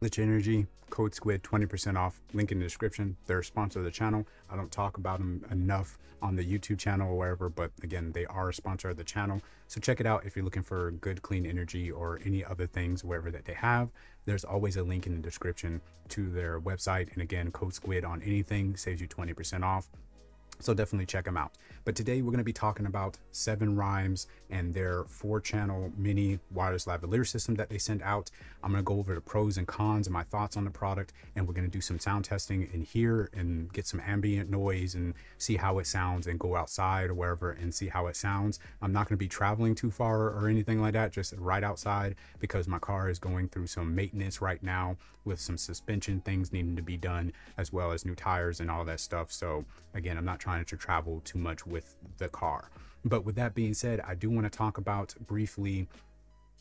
Glitch Energy, code SQUID, 20% off, link in the description. They're a sponsor of the channel. I don't talk about them enough on the YouTube channel or wherever, but again, they are a sponsor of the channel. So check it out if you're looking for good, clean energy or any other things, wherever that they have. There's always a link in the description to their website. And again, code SQUID on anything saves you 20% off. So definitely check them out. But today we're going to be talking about 7RYMS and their 4-channel mini wireless lavalier system that they send out. I'm going to go over the pros and cons and my thoughts on the product, and we're going to do some sound testing in here and get some ambient noise and see how it sounds, and go outside or wherever and see how it sounds. I'm not going to be traveling too far or anything like that, just right outside, because my car is going through some maintenance right now with some suspension things needing to be done, as well as new tires and all that stuff. So again, I'm not trying to travel too much with the car. But with that being said, I do want to talk about briefly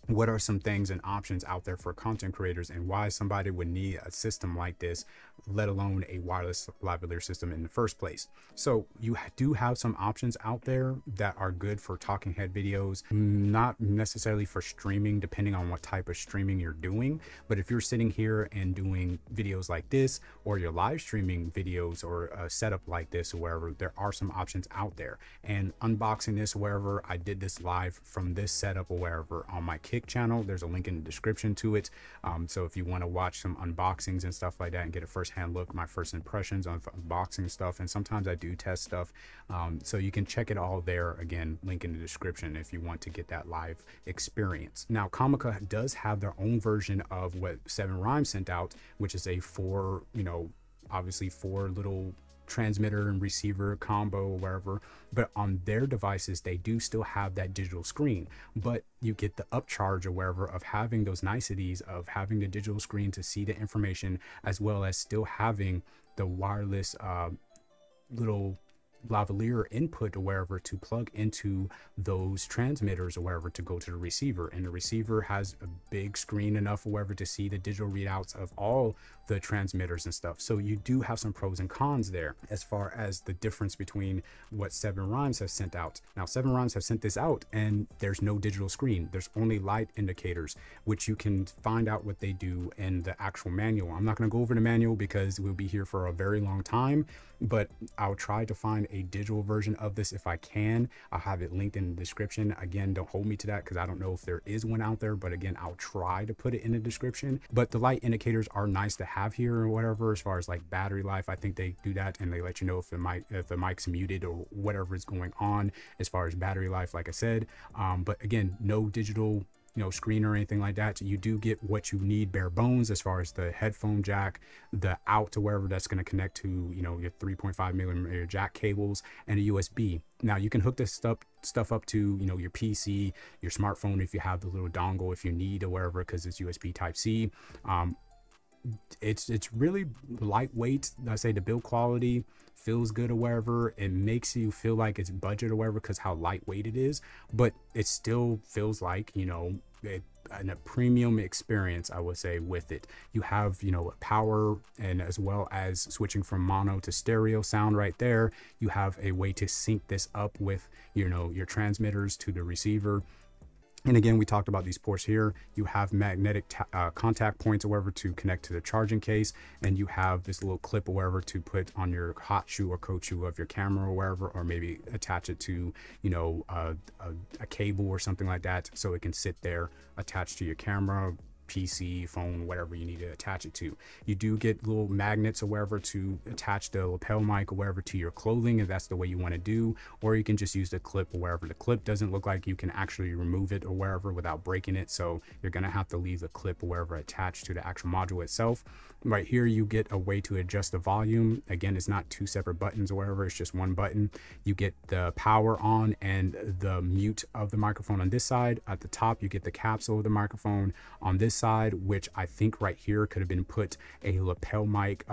what are some things and options out there for content creators, and why somebody would need a system like this, let alone a wireless lavalier system in the first place. So you do have some options out there that are good for talking head videos, not necessarily for streaming, depending on what type of streaming you're doing. But if you're sitting here and doing videos like this, or you're live streaming videos or a setup like this or wherever, there are some options out there. And unboxing this wherever, I did this live from this setup or wherever on my kid channel. There's a link in the description to it. So if you want to watch some unboxings and stuff like that and get a first-hand look, my first impressions on unboxing stuff, and sometimes I do test stuff. So you can check it all there. Again, link in the description if you want to get that live experience. Now, Comica does have their own version of what 7RYMS sent out, which is a four little transmitter and receiver combo or wherever, but on their devices they do still have that digital screen, but you get the upcharge or wherever of having those niceties of having the digital screen to see the information, as well as still having the wireless little lavalier input or wherever to plug into those transmitters or wherever to go to the receiver. And the receiver has a big screen enough or wherever to see the digital readouts of all the transmitters and stuff. So you do have some pros and cons there as far as the difference between what 7RYMS have sent out. Now 7RYMS have sent this out and there's no digital screen. There's only light indicators, which you can find out what they do in the actual manual. I'm not going to go over the manual because we'll be here for a very long time, but I'll try to find a digital version of this if I can. I'll have it linked in the description. Again, don't hold me to that because I don't know if there is one out there, but again, I'll try to put it in the description. But the light indicators are nice to have here or whatever, as far as like battery life. I think they do that and they let you know if the mic's muted or whatever is going on as far as battery life, like I said. But again, no digital screen or anything like that. So you do get what you need bare bones as far as the headphone jack, the out to wherever that's going to connect to, your 3.5 millimeter jack cables and a USB. Now you can hook this stuff up to, your PC, your smartphone, if you have the little dongle, if you need or wherever, because it's USB type C. It's really lightweight. I say the build quality feels good or wherever. It makes you feel like it's budget or wherever because how lightweight it is, but it still feels like, a premium experience, I would say, with it. You have, power, and as well as switching from mono to stereo sound right there. You have a way to sync this up with, your transmitters to the receiver. And again, we talked about these ports here. You have magnetic contact points or wherever to connect to the charging case. And you have this little clip or wherever to put on your hot shoe or coat shoe of your camera or wherever, or maybe attach it to, a cable or something like that. So it can sit there attached to your camera, PC, phone, whatever you need to attach it to. You do get little magnets or wherever to attach the lapel mic or wherever to your clothing, if that's the way you want to do, or you can just use the clip or wherever. The clip doesn't look like you can actually remove it or wherever without breaking it, so you're going to have to leave the clip or wherever attached to the actual module itself. Right here you get a way to adjust the volume. Again, it's not two separate buttons or wherever, it's just one button. You get the power on and the mute of the microphone on this side. At the top you get the capsule of the microphone on this side, which I think right here could have been put a lapel mic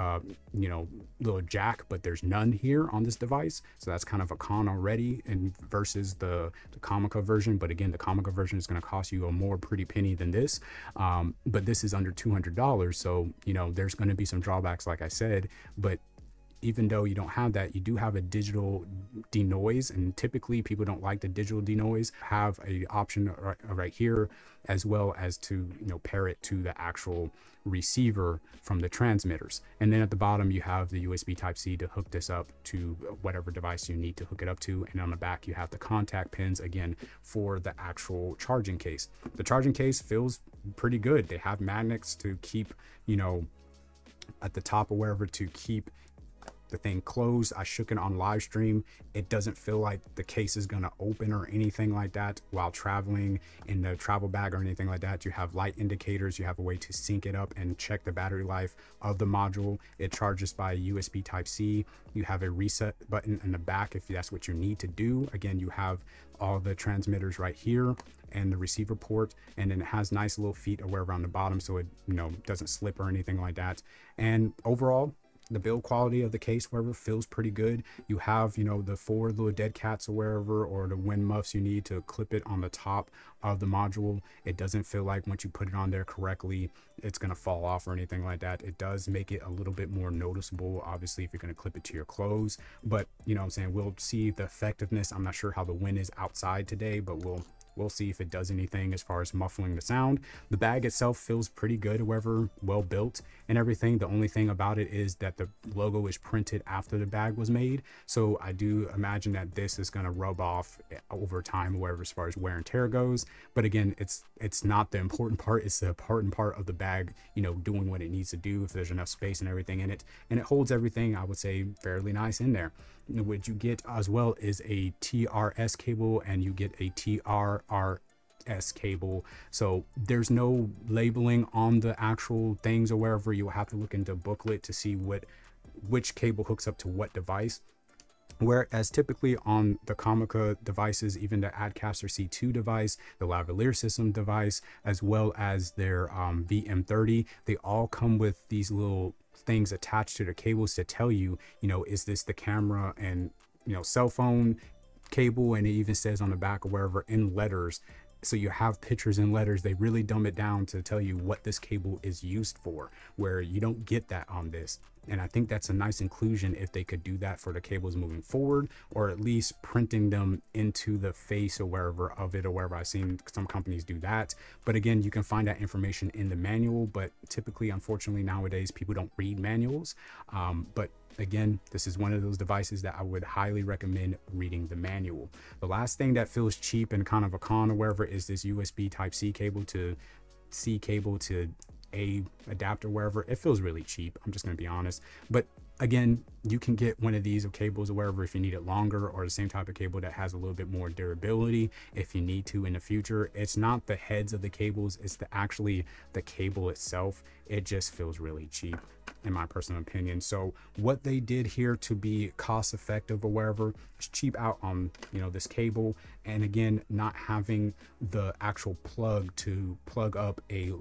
little jack, but there's none here on this device, so that's kind of a con already, and versus the Comica version. But again, the Comica version is going to cost you a more pretty penny than this, but this is under $200, so there's going to be some drawbacks, like I said. But even though you don't have that, you do have a digital denoise, and typically people don't like the digital denoise. Have an option right here, as well as to, you know, pair it to the actual receiver from the transmitters. And then at the bottom, you have the USB Type-C to hook this up to whatever device you need to hook it up to. And on the back, you have the contact pins again for the actual charging case. The charging case feels pretty good. They have magnets to keep, you know, at the top or wherever to keep the thing closed. I shook it on live stream. It doesn't feel like the case is going to open or anything like that while traveling in the travel bag or anything like that. You have light indicators. You have a way to sync it up and check the battery life of the module. It charges by USB Type-C. You have a reset button in the back if that's what you need to do. Again, you have all the transmitters right here and the receiver port, and then it has nice little feet aware around the bottom, so it, you know, doesn't slip or anything like that. And overall, the build quality of the case, wherever, feels pretty good. You have, you know, the four little dead cats or wherever, or the wind muffs you need to clip it on the top of the module. It doesn't feel like once you put it on there correctly, it's going to fall off or anything like that. It does make it a little bit more noticeable, obviously, if you're going to clip it to your clothes. But, you know what I'm saying, we'll see the effectiveness. I'm not sure how the wind is outside today, but we'll see if it does anything as far as muffling the sound. The bag itself feels pretty good, however, well built and everything. The only thing about it is that the logo is printed after the bag was made. So I do imagine that this is going to rub off over time, however, as far as wear and tear goes. But again, it's not the important part. It's the important part of the bag, you know, doing what it needs to do if there's enough space and everything in it. And it holds everything, I would say, fairly nice in there. What you get as well is a TRS cable, and you get a TRRS cable. So there's no labeling on the actual things or wherever. You'll have to look into a booklet to see which cable hooks up to what device. Whereas typically on the Comica devices, even the Adcaster C2 device, the Lavalier System device, as well as their VM30, they all come with these little things attached to the cables to tell you, you know, is this the camera and, you know, cell phone cable, and it even says on the back or wherever in letters. So you have pictures and letters. They really dumb it down to tell you what this cable is used for, where you don't get that on this. And I think that's a nice inclusion if they could do that for the cables moving forward, or at least printing them into the face or wherever of it or wherever. I've seen some companies do that. But again, you can find that information in the manual, but typically, unfortunately, nowadays, people don't read manuals. But again, this is one of those devices that I would highly recommend reading the manual. The last thing that feels cheap and kind of a con or wherever is this USB Type-C cable to C cable to A adapter, wherever. It feels really cheap, I'm just going to be honest. But again, you can get one of these cables or wherever if you need it longer, or the same type of cable that has a little bit more durability if you need to in the future. It's not the heads of the cables, it's actually the cable itself. It just feels really cheap, in my personal opinion. So what they did here to be cost effective or wherever is cheap out on, you know, this cable, and again, not having the actual plug to plug up a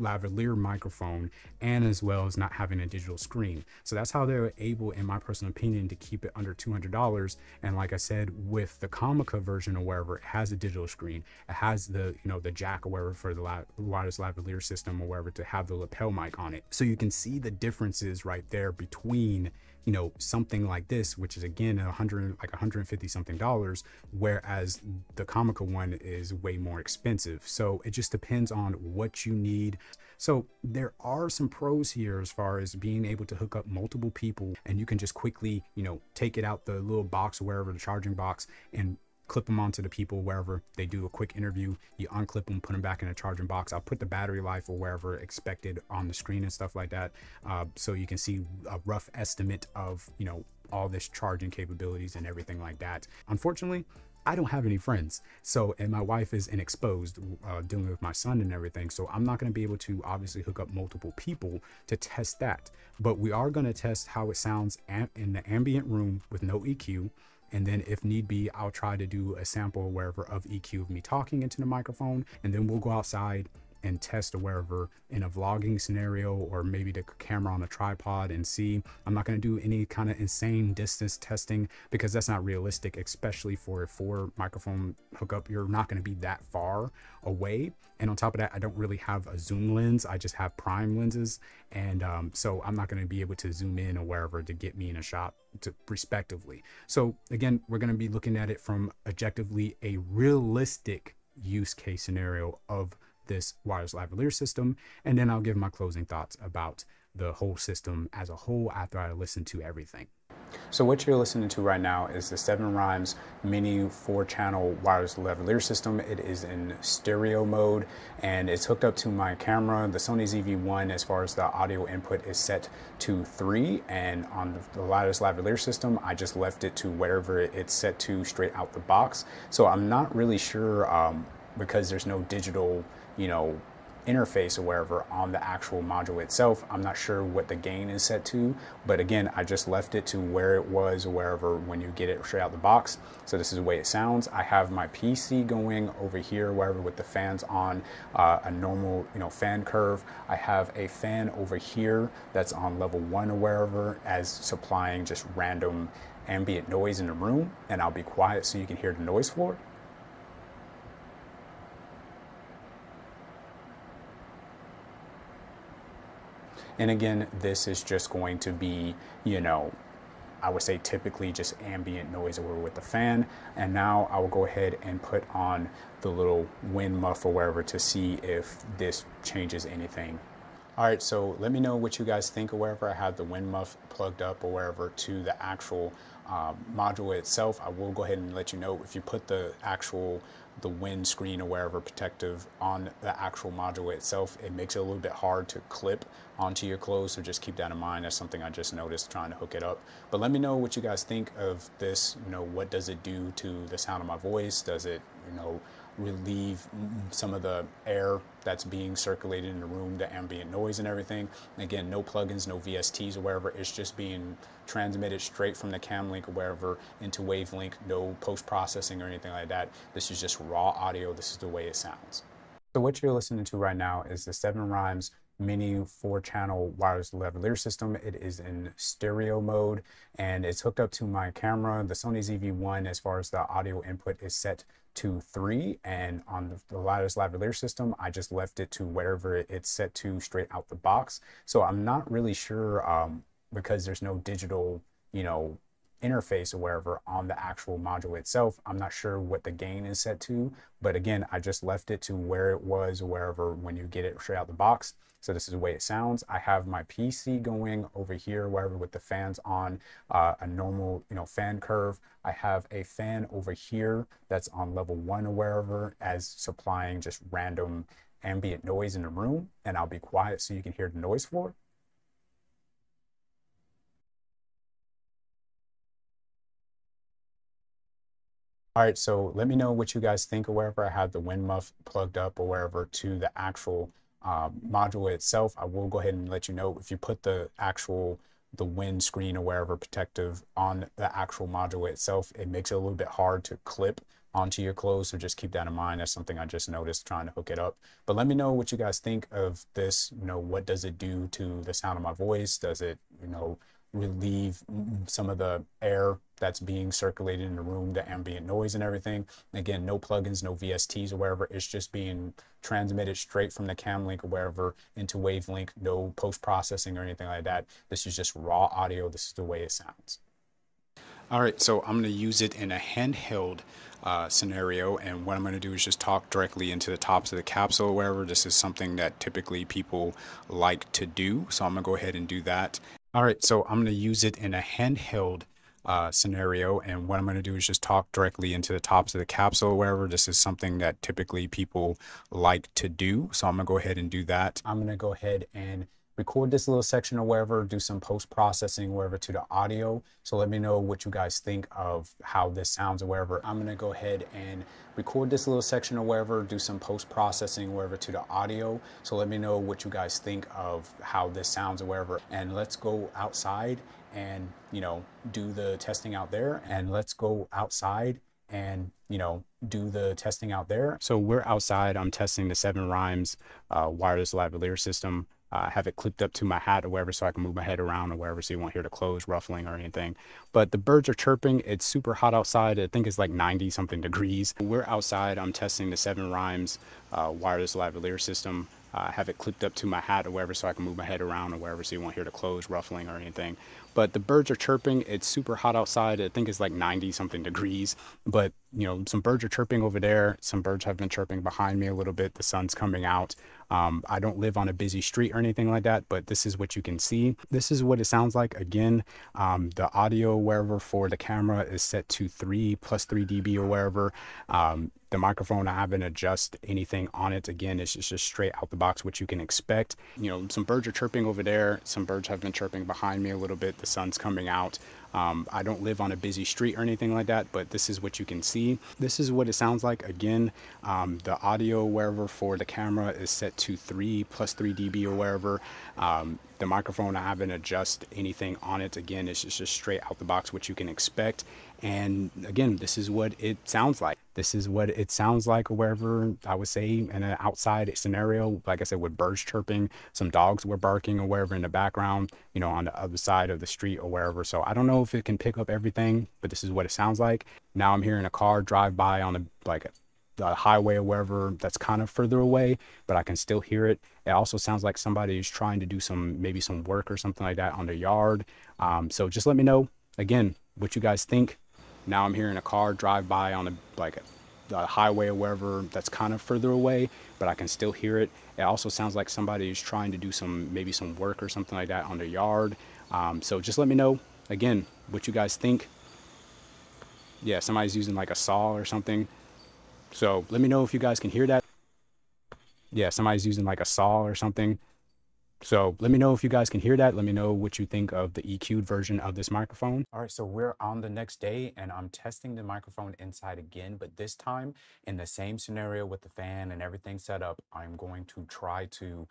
lavalier microphone, and as well as not having a digital screen. So that's how they were able, in my personal opinion, to keep it under $200. And like I said, with the Comica version or wherever, it has a digital screen, it has the, you know, the jack or wherever for the wireless lavalier system or wherever to have the lapel mic on it. So you can see the differences right there between, you know, something like this, which is again $150 something, whereas the Comica one is way more expensive. So it just depends on what you need. So there are some pros here as far as being able to hook up multiple people, and you can just quickly, you know, take it out the little box or wherever, the charging box, and clip them onto the people wherever. They do a quick interview, you unclip them, put them back in a charging box. I'll put the battery life or wherever expected on the screen and stuff like that, so you can see a rough estimate of, you know, all this charging capabilities and everything like that. Unfortunately, I don't have any friends, so, and my wife is inexposed, dealing with my son and everything, so I'm not going to be able to obviously hook up multiple people to test that. But we are going to test how it sounds in the ambient room with no EQ. And then if need be, I'll try to do a sample wherever of EQ of me talking into the microphone, and then we'll go outside and test wherever in a vlogging scenario, or maybe the camera on a tripod and see. I'm not going to do any kind of insane distance testing because that's not realistic, especially for a 4 microphone hookup. You're not going to be that far away. And on top of that, I don't really have a zoom lens. I just have prime lenses. And so I'm not going to be able to zoom in or wherever to get me in a shot respectively. So again, we're going to be looking at it from objectively a realistic use case scenario of this wireless lavalier system, and then I'll give my closing thoughts about the whole system as a whole after I listen to everything. So what you're listening to right now is the 7RYMS mini 4-channel wireless lavalier system. It is in stereo mode and it's hooked up to my camera. The Sony ZV-1, as far as the audio input, is set to 3, and on the wireless lavalier system, I just left it to whatever it's set to straight out the box. So I'm not really sure because there's no digital, you know, interface or wherever on the actual module itself. I'm not sure what the gain is set to, but again, I just left it to where it was or wherever when you get it straight out the box. So this is the way it sounds. I have my PC going over here, wherever, with the fans on a normal, you know, fan curve. I have a fan over here that's on level 1 or wherever, as supplying just random ambient noise in the room, and I'll be quiet so you can hear the noise floor. And again, this is just going to be, you know, I would say typically just ambient noise over with the fan. And now I will go ahead and put on the little wind muff or wherever to see if this changes anything. All right, so let me know what you guys think or wherever. I have the wind muff plugged up or wherever to the actual module itself. I will go ahead and let you know if you put the windscreen or wherever protective on the actual module itself, it makes it a little bit hard to clip onto your clothes, so just keep that in mind. That's something I just noticed trying to hook it up. But let me know what you guys think of this. You know, what does it do to the sound of my voice? Does it, you know, relieve some of the air that's being circulated in the room, the ambient noise and everything? Again, no plugins, no VSTs or wherever. It's just being transmitted straight from the cam link or wherever into WaveLink. No post-processing or anything like that. This is just raw audio. This is the way it sounds. So what you're listening to right now is the 7RYMS mini 4-channel wireless lavalier system. It is in stereo mode and it's hooked up to my camera. The Sony ZV-1, as far as the audio input, is set to 3, and on the wireless lavalier system, I just left it to wherever it's set to straight out the box. So I'm not really sure because there's no digital, you know, interface or wherever on the actual module itself. I'm not sure what the gain is set to, but again, I just left it to where it was or wherever when you get it straight out the box. So this is the way it sounds. I have my PC going over here, wherever, with the fans on a normal, you know, fan curve. I have a fan over here that's on level 1 or wherever, as supplying just random ambient noise in the room, and I'll be quiet so you can hear the noise floor. All right, so let me know what you guys think or wherever. I have the wind muff plugged up or wherever to the actual module itself. I will go ahead and let you know if you put the windscreen or wherever protective on the actual module itself. It makes it a little bit hard to clip onto your clothes, so just keep that in mind. That's something I just noticed trying to hook it up. But let me know what you guys think of this. You know, what does it do to the sound of my voice? Does it, you know, relieve some of the air that's being circulated in the room, the ambient noise and everything? Again, no plugins, no VSTs or wherever. It's just being transmitted straight from the cam link or wherever into WaveLink. No post-processing or anything like that. This is just raw audio. This is the way it sounds. All right, so I'm going to use it in a handheld scenario, and what I'm going to do is just talk directly into the tops of the capsule or wherever. This is something that typically people like to do, so I'm going to go ahead and do that. All right, so I'm going to use it in a handheld scenario, and what I'm going to do is just talk directly into the tops of the capsule or wherever. This is something that typically people like to do, so I'm going to go ahead and do that. I'm going to go ahead and record this little section or wherever, do some post-processing or wherever to the audio. So let me know what you guys think of how this sounds or wherever. I'm going to go ahead and record this little section or wherever, do some post-processing or wherever to the audio. So let me know what you guys think of how this sounds or wherever. And let's go outside and, you know, do the testing out there. And let's go outside and, you know, do the testing out there. So we're outside. I'm testing the 7RYMS wireless lavalier system. I have it clipped up to my hat or wherever, so I can move my head around or wherever, so you won't hear the clothes ruffling or anything. But the birds are chirping. It's super hot outside. I think it's like 90 something degrees. We're outside. I'm testing the 7RYMS wireless lavalier system. I have it clipped up to my hat or wherever, so I can move my head around or wherever, so you won't hear the clothes ruffling or anything. But the birds are chirping. It's super hot outside. I think it's like 90 something degrees. But you know, some birds are chirping over there. Some birds have been chirping behind me a little bit. The sun's coming out. I don't live on a busy street or anything like that, but this is what you can see. This is what it sounds like. Again, the audio wherever for the camera is set to 3 plus 3 dB or wherever. The microphone, I haven't adjusted anything on it. Again, it's just straight out the box, what you can expect. You know, some birds are chirping over there. Some birds have been chirping behind me a little bit. The sun's coming out. I don't live on a busy street or anything like that, but this is what you can see. This is what it sounds like. Again, the audio wherever for the camera is set to 3 plus 3 dB or wherever. The microphone, I haven't adjusted anything on it. Again, it's just straight out the box, what you can expect. And again, this is what it sounds like. This is what it sounds like wherever, I would say, in an outside scenario, like I said, with birds chirping, some dogs were barking or wherever in the background, you know, on the other side of the street or wherever. So I don't know if it can pick up everything, but this is what it sounds like. Now I'm hearing a car drive by on the highway or wherever that's kind of further away, but I can still hear it. It also sounds like somebody is trying to do maybe some work or something like that on their yard. So just let me know, again, what you guys think. Now I'm hearing a car drive by on the highway or wherever that's kind of further away, but I can still hear it. It also sounds like somebody is trying to do maybe some work or something like that on their yard. So just let me know, again, what you guys think. Yeah, somebody's using like a saw or something. So let me know if you guys can hear that. Yeah, somebody's using like a saw or something. So let me know if you guys can hear that. Let me know what you think of the EQ'd version of this microphone. All right, so we're on the next day and I'm testing the microphone inside again, but this time in the same scenario with the fan and everything set up, I'm going to try to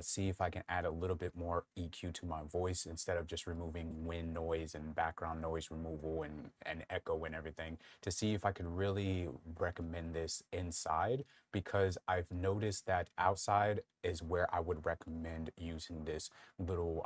see if I can add a little bit more EQ to my voice instead of just removing wind noise and background noise removal and echo and everything, to see if I could really recommend this inside, because I've noticed that outside is where I would recommend using this little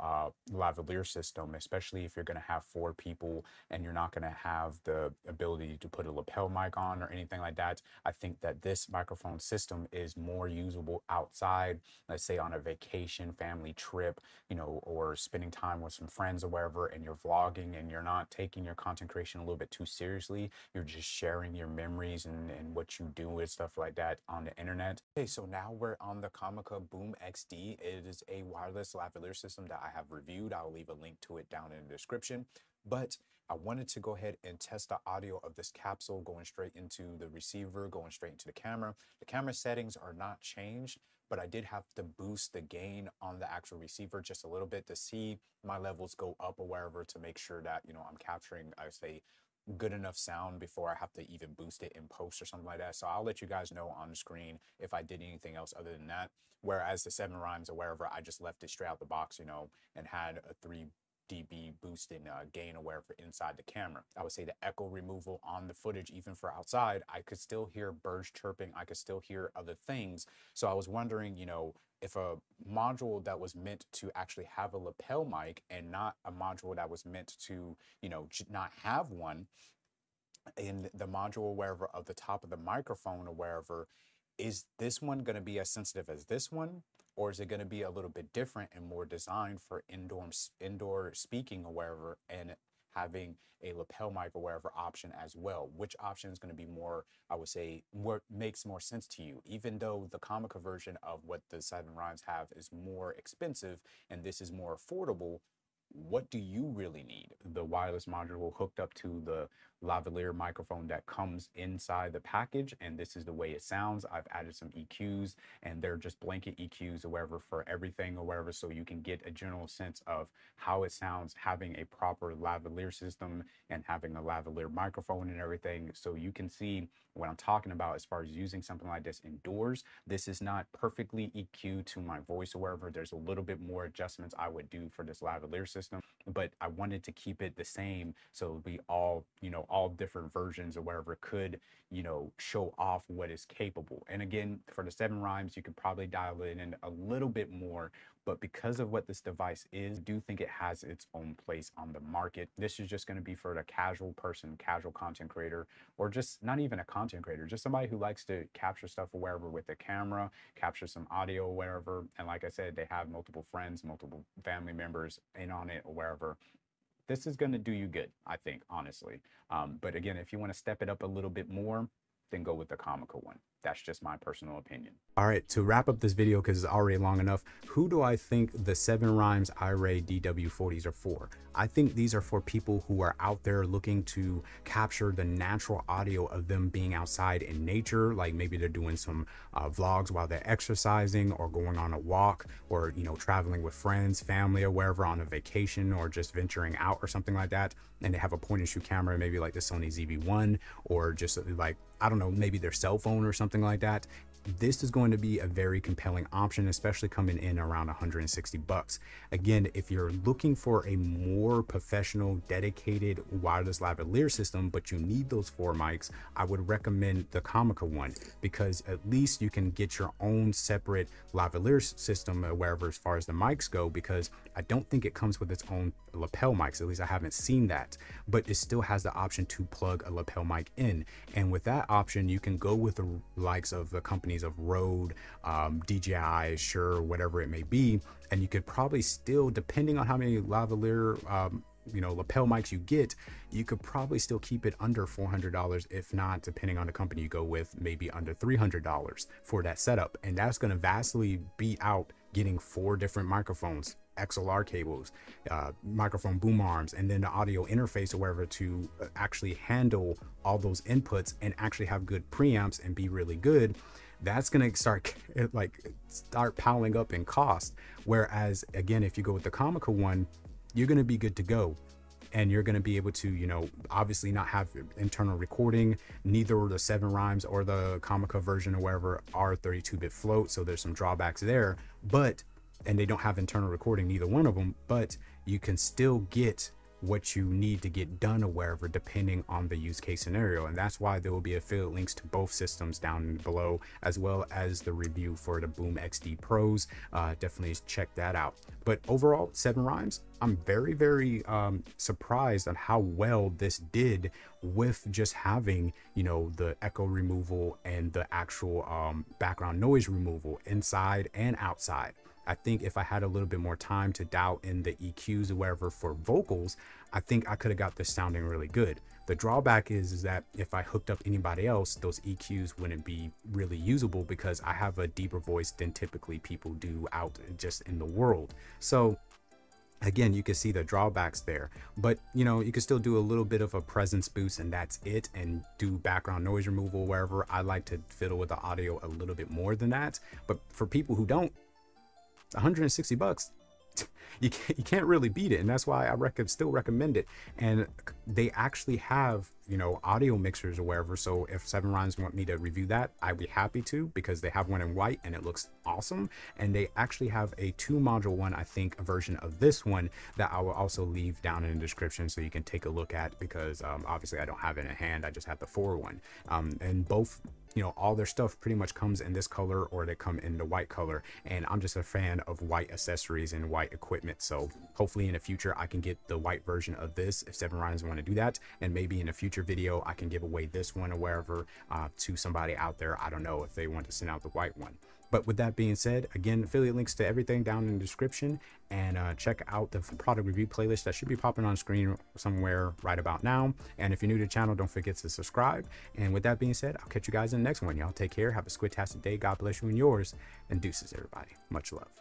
lavalier system, especially if you're gonna have 4 people and you're not gonna have the ability to put a lapel mic on or anything like that. I think that this microphone system is more usable outside, let's say on a vacation, family trip, you know, or spending time with some friends or wherever, and you're vlogging and you're not taking your content creation a little bit too seriously. You're just sharing your memories and what you do and stuff like that on the internet. Okay, so now we're on the Comica Boom XD. It is a wireless lavalier system that I have reviewed. I'll leave a link to it down in the description, but I wanted to go ahead and test the audio of this capsule going straight into the receiver, going straight into the camera. The camera settings are not changed, but I did have to boost the gain on the actual receiver just a little bit to see my levels go up or wherever, to make sure that, you know, I'm capturing, I say, good enough sound before I have to even boost it in post or something like that. So I'll let you guys know on the screen if I did anything else other than that. Whereas the 7RYMS or wherever, I just left it straight out the box, you know, and had a 3 dB boost in gain or wherever inside the camera. I would say the echo removal on the footage, even for outside, I could still hear birds chirping. I could still hear other things. So I was wondering, you know, if a module that was meant to actually have a lapel mic and not a module that was meant to, you know, not have one, in the module wherever of the top of the microphone or wherever, is this one going to be as sensitive as this one? Or is it going to be a little bit different and more designed for indoor speaking or wherever, and having a lapel mic or wherever option as well? Which option is going to be more, I would say, what makes more sense to you? Even though the Comica version of what the 7RYMS have is more expensive and this is more affordable, what do you really need? The wireless module hooked up to the lavalier microphone that comes inside the package, and this is the way it sounds. I've added some EQs, and they're just blanket EQs or wherever for everything or wherever, so you can get a general sense of how it sounds having a proper lavalier system and having a lavalier microphone and everything. So you can see what I'm talking about as far as using something like this indoors. This is not perfectly EQ'd to my voice or wherever. There's a little bit more adjustments I would do for this lavalier system. but I wanted to keep it the same so it would be all, you know, all different versions or whatever could, you know, show off what is capable. And again, for the 7RYMS, you could probably dial it in a little bit more, but because of what this device is, I do think it has its own place on the market. This is just going to be for the casual person, casual content creator, or just not even a content creator, just somebody who likes to capture stuff or wherever with the camera, capture some audio or wherever. And like I said, they have multiple friends, multiple family members in on it or wherever. This is going to do you good, I think, honestly. But again, if you want to step it up a little bit more, then go with the Comica one. That's just my personal opinion. All right, to wrap up this video, because it's already long enough, who do I think the 7RYMS IRAY DW40s are for? I think these are for people who are out there looking to capture the natural audio of them being outside in nature. Like maybe they're doing some vlogs while they're exercising or going on a walk, or, you know, traveling with friends, family, or wherever on a vacation, or just venturing out or something like that. And they have a point and shoot camera, maybe like the Sony ZV-1, or just like, I don't know, maybe their cell phone or something like that. This is going to be a very compelling option, especially coming in around 160 bucks. Again, if you're looking for a more professional, dedicated wireless lavalier system, but you need those four mics, I would recommend the Comica one, because at least you can get your own separate lavalier system wherever as far as the mics go, because I don't think it comes with its own lapel mics. At least I haven't seen that, but it still has the option to plug a lapel mic in. And with that option, you can go with the likes of the company of Rode, DJI, Shure, whatever it may be, and you could probably still, depending on how many lavalier lapel mics you get, you could probably still keep it under $400, if not, depending on the company you go with, maybe under $300 for that setup. And that's going to vastly beat out getting four different microphones, XLR cables, microphone boom arms, and then the audio interface or wherever to actually handle all those inputs and actually have good preamps and be really good. That's going to start piling up in cost. Whereas again, if you go with the Comica one, you're going to be good to go. And you're going to be able to, you know, obviously not have internal recording. Neither the 7RYMS or the Comica version or wherever are 32-bit float. So there's some drawbacks there, but, and they don't have internal recording, neither one of them, but you can still get what you need to get done or wherever, depending on the use case scenario. And that's why there will be affiliate links to both systems down below, as well as the review for the Boom XD Pros. Definitely check that out. But overall, 7RYMS, I'm very, very surprised on how well this did with just having, you know, the echo removal and the actual background noise removal inside and outside. I think if I had a little bit more time to dial in the EQs or wherever for vocals, I think I could have got this sounding really good. The drawback is that if I hooked up anybody else, those EQs wouldn't be really usable, because I have a deeper voice than typically people do out just in the world. So again, you can see the drawbacks there, but you know, you can still do a little bit of a presence boost and that's it, and do background noise removal wherever. I like to fiddle with the audio a little bit more than that, but for people who don't, 160 bucks, you can't really beat it. And that's why I still recommend it. And they actually have, you know, audio mixers or wherever. So if 7RYMS want me to review that, I'd be happy to, because they have one in white and it looks awesome. And they actually have a 2-module one, I think, a version of this one that I will also leave down in the description so you can take a look at, because obviously I don't have it in hand. I just have the 4 one. And both, you know, all their stuff pretty much comes in this color, or they come in the white color. And I'm just a fan of white accessories and white equipment. So hopefully in the future, I can get the white version of this if 7RYMS want to do that. And maybe in a future video, I can give away this one or wherever to somebody out there. I don't know if they want to send out the white one. But with that being said, again, affiliate links to everything down in the description, and check out the product review playlist that should be popping on screen somewhere right about now. And if you're new to the channel, don't forget to subscribe. And with that being said, I'll catch you guys in the next one. Y'all take care. Have a squid-tastic day. God bless you and yours. And deuces, everybody. Much love.